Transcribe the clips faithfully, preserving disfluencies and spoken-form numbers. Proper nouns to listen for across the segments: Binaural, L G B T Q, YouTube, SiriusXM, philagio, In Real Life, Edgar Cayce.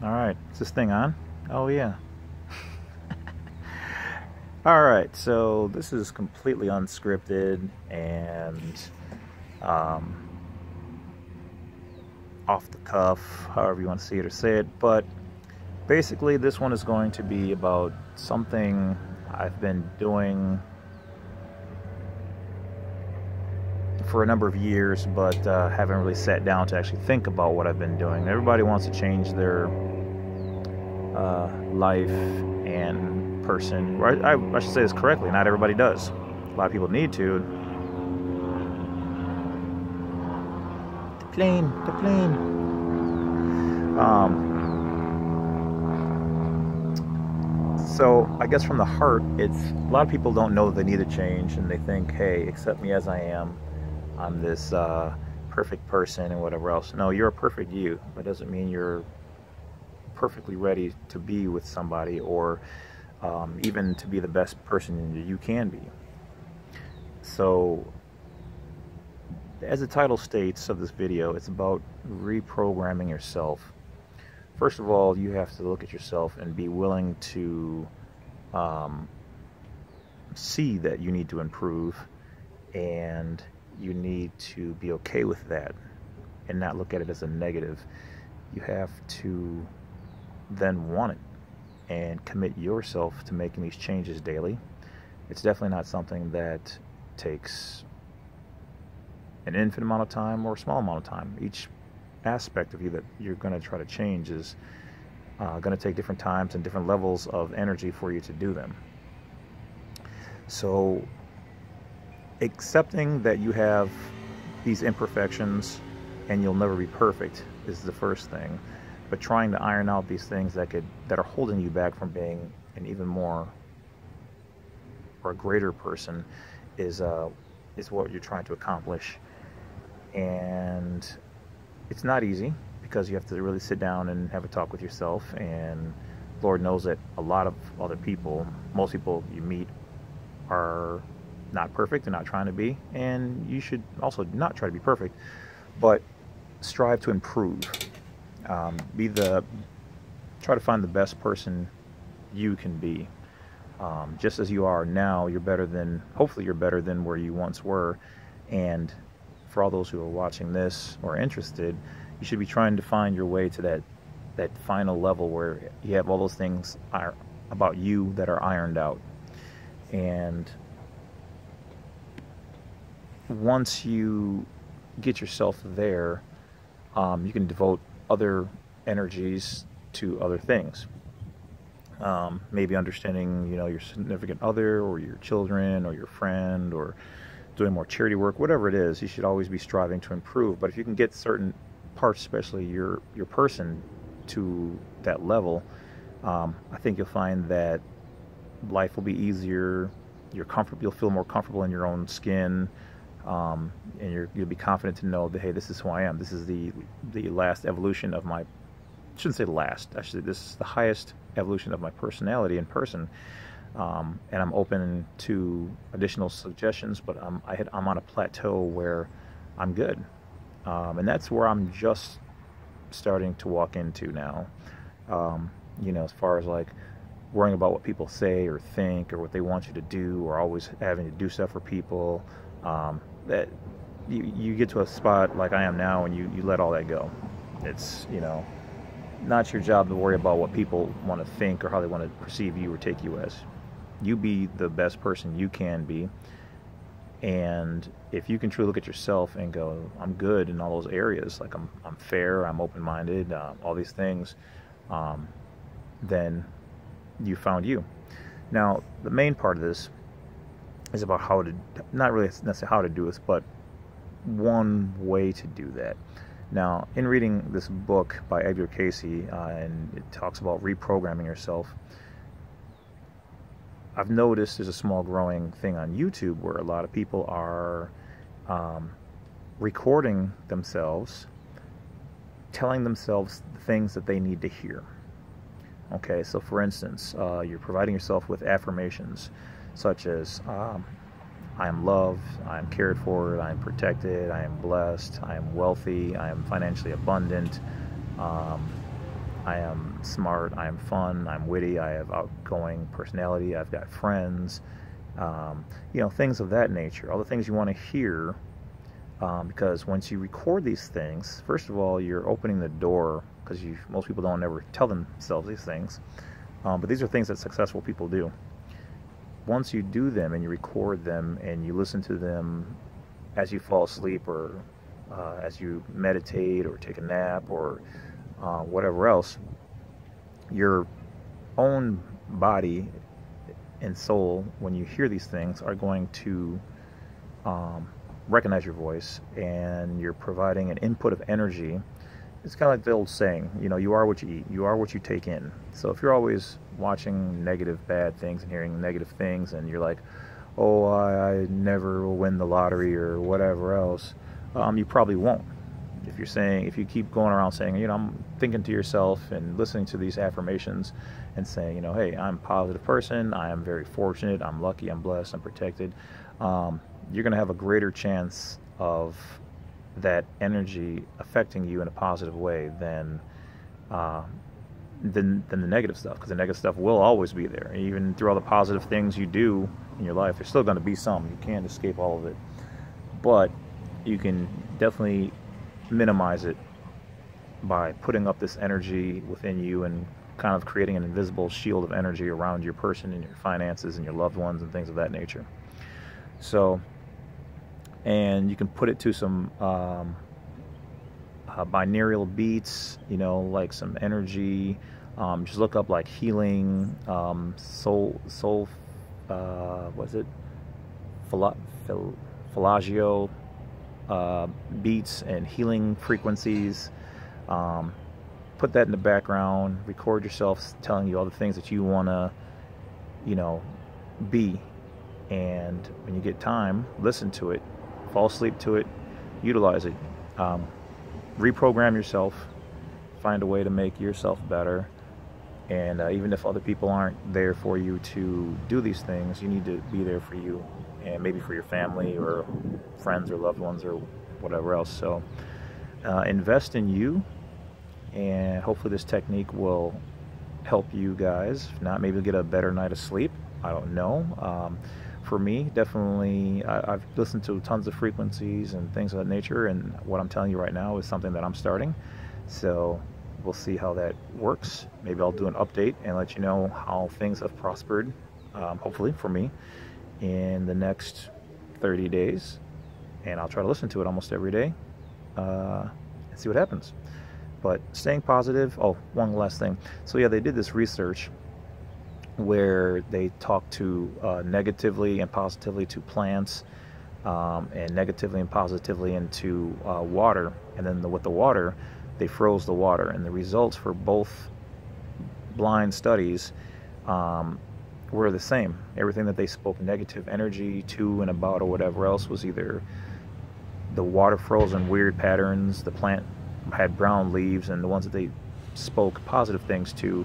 Alright, is this thing on? Oh yeah. Alright, so this is completely unscripted and um, off the cuff, however you want to see it or say it, but basically this one is going to be about something I've been doing for a number of years, but uh, haven't really sat down to actually think about what I've been doing. Everybody wants to change their uh, life and person. I, I, I should say this correctly, not everybody does. A lot of people need to. The plane, the plane. Um, so I guess from the heart, it's a lot of people don't know they need a change, and they think, hey, accept me as I am. I'm this uh, perfect person and whatever else. No, you're a perfect you. That doesn't mean you're perfectly ready to be with somebody or um, even to be the best person you can be. So, as the title states of this video, it's about reprogramming yourself. First of all, you have to look at yourself and be willing to um, see that you need to improve, and you need to be okay with that and not look at it as a negative. You have to then want it and commit yourself to making these changes daily. It's definitely not something that takes an infinite amount of time or a small amount of time. Each aspect of you that you're going to try to change is uh, going to take different times and different levels of energy for you to do them. So accepting that you have these imperfections and you'll never be perfect is the first thing, but trying to iron out these things that could that are holding you back from being an even more or a greater person is uh is what you're trying to accomplish. And it's not easy, because you have to really sit down and have a talk with yourself, and Lord knows that a lot of other people, most people you meet, are not perfect and not trying to be, and you should also not try to be perfect, but strive to improve. Um, be the try to find the best person you can be. Um, just as you are now, you're better than hopefully you're better than where you once were. And for all those who are watching this or interested, you should be trying to find your way to that that final level where you have all those things are about you that are ironed out. And once you get yourself there, um, you can devote other energies to other things. Um, maybe understanding, you know, your significant other or your children or your friend, or doing more charity work, whatever it is. You should always be striving to improve. But if you can get certain parts, especially your your person, to that level, um, I think you'll find that life will be easier. You're comfortable. You'll feel more comfortable in your own skin. Um, and you're, you'll be confident to know that, hey, this is who I am. This is the the last evolution of my, I shouldn't say last, actually this is the highest evolution of my personality in person. Um, and I'm open to additional suggestions, but I'm, I had, I'm on a plateau where I'm good. Um, and that's where I'm just starting to walk into now. Um, you know, as far as like worrying about what people say or think or what they want you to do, or always having to do stuff for people. Um, that you, you get to a spot like I am now, and you, you let all that go. It's, you know, not your job to worry about what people want to think or how they want to perceive you or take you as. You be the best person you can be. And if you can truly look at yourself and go, I'm good in all those areas, like I'm, I'm fair, I'm open-minded, uh, all these things, um, then you found you. Now, the main part of this is about how to, not really necessarily how to do this, but one way to do that. Now, in reading this book by Edgar Cayce, uh, and it talks about reprogramming yourself, I've noticed there's a small growing thing on YouTube where a lot of people are um, recording themselves, telling themselves the things that they need to hear. Okay, so for instance, uh, you're providing yourself with affirmations, such as, um, I am loved, I am cared for, I am protected, I am blessed, I am wealthy, I am financially abundant, um, I am smart, I am fun, I'm witty, I have outgoing personality, I've got friends, um, you know, things of that nature, all the things you want to hear, um, because once you record these things, first of all, you're opening the door, because you, most people don't ever tell themselves these things, um, but these are things that successful people do. Once you do them and you record them and you listen to them as you fall asleep, or uh, as you meditate or take a nap, or uh, whatever else, your own body and soul, when you hear these things, are going to um, recognize your voice, and you're providing an input of energy. It's kind of like the old saying, you know, you are what you eat, you are what you take in. So if you're always watching negative, bad things and hearing negative things, and you're like, oh, I, I never will win the lottery or whatever else, um, you probably won't. If you're saying, if you keep going around saying, you know, I'm thinking to yourself and listening to these affirmations and saying, you know, hey, I'm a positive person, I am very fortunate, I'm lucky, I'm blessed, I'm protected, um, you're going to have a greater chance of that energy affecting you in a positive way than uh, than, than the negative stuff, because the negative stuff will always be there. Even through all the positive things you do in your life, there's still going to be some. You can't escape all of it, but you can definitely minimize it by putting up this energy within you and kind of creating an invisible shield of energy around your person and your finances and your loved ones and things of that nature. So, and you can put it to some um, uh, binaural beats, you know, like some energy. Um, just look up like healing, um, soul, soul, uh, what is it? Phila, phil, philagio uh, beats and healing frequencies. Um, put that in the background. Record yourself telling you all the things that you want to, you know, be. And when you get time, listen to it. Fall asleep to it, utilize it, um, reprogram yourself, find a way to make yourself better, and uh, even if other people aren't there for you to do these things, you need to be there for you, and maybe for your family or friends or loved ones or whatever else. So uh, invest in you, and hopefully this technique will help you guys. If not, maybe get a better night of sleep, I don't know. Um, For me, definitely, I, I've listened to tons of frequencies and things of that nature, and what I'm telling you right now is something that I'm starting. So we'll see how that works. Maybe I'll do an update and let you know how things have prospered, um, hopefully for me, in the next thirty days. And I'll try to listen to it almost every day uh, and see what happens. But staying positive. Oh, one last thing. So yeah, they did this research where they talk to uh, negatively and positively to plants, um, and negatively and positively into uh, water, and then the, with the water, they froze the water, and the results for both blind studies um, were the same. Everything that they spoke negative energy to and about or whatever else was either the water froze in weird patterns, the plant had brown leaves, and the ones that they spoke positive things to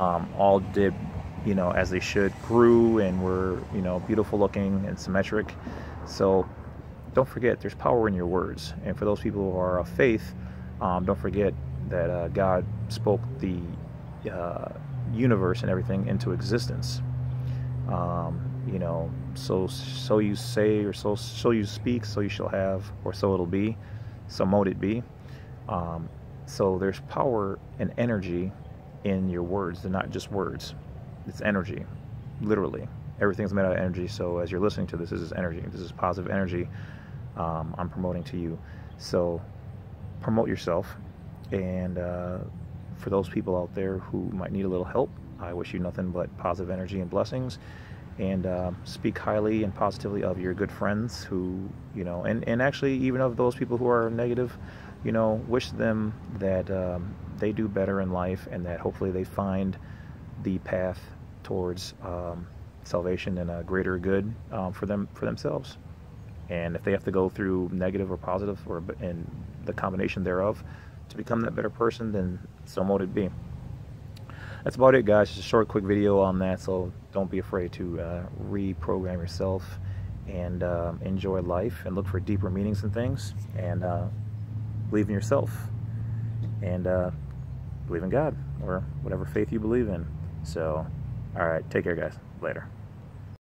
um, all did, you know, as they should, grew and were, you know, beautiful looking and symmetric. So don't forget, there's power in your words. And for those people who are of faith, um, don't forget that uh, God spoke the uh, universe and everything into existence. Um, you know, so so you say, or so so you speak, so you shall have, or so it'll be, so mote it be. Um, so there's power and energy in your words. They're not just words. It's energy, literally. Everything's made out of energy. So as you're listening to this, this is energy. This is positive energy um, I'm promoting to you. So promote yourself. And uh, for those people out there who might need a little help, I wish you nothing but positive energy and blessings. And uh, speak highly and positively of your good friends who, you know, and, and actually even of those people who are negative, you know, wish them that um, they do better in life, and that hopefully they find the path towards um, salvation and a greater good um, for them, for themselves. And if they have to go through negative or positive, or and the combination thereof, to become that better person, then so mote it be. That's about it, guys. Just a short, quick video on that. So don't be afraid to uh, reprogram yourself, and uh, enjoy life, and look for deeper meanings and things, and uh, believe in yourself, and uh, believe in God or whatever faith you believe in. So, all right, take care, guys. Later.